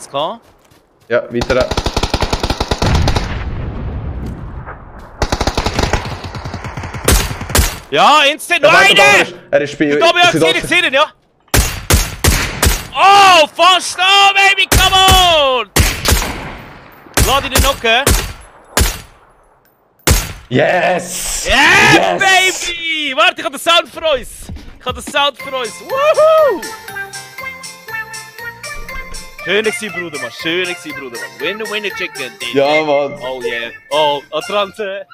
Is het klaar? Ja, wie is er? Ja, instant! Nein! Er ist Spiel. Ich sehe dich hinten, ja! Oh, fast snow, baby, come on! Laat ihn knocken. Yes! Yeah, yes, baby! Warte, ich habe den Sound für uns! Ich habe den Sound für uns! Woohoo! Schön gewesen, Bruder, Mann. Schön gewesen, Bruder, Mann. Winner, winner, chicken. Ja, Mann. Oh, yeah. Oh, Atlanten.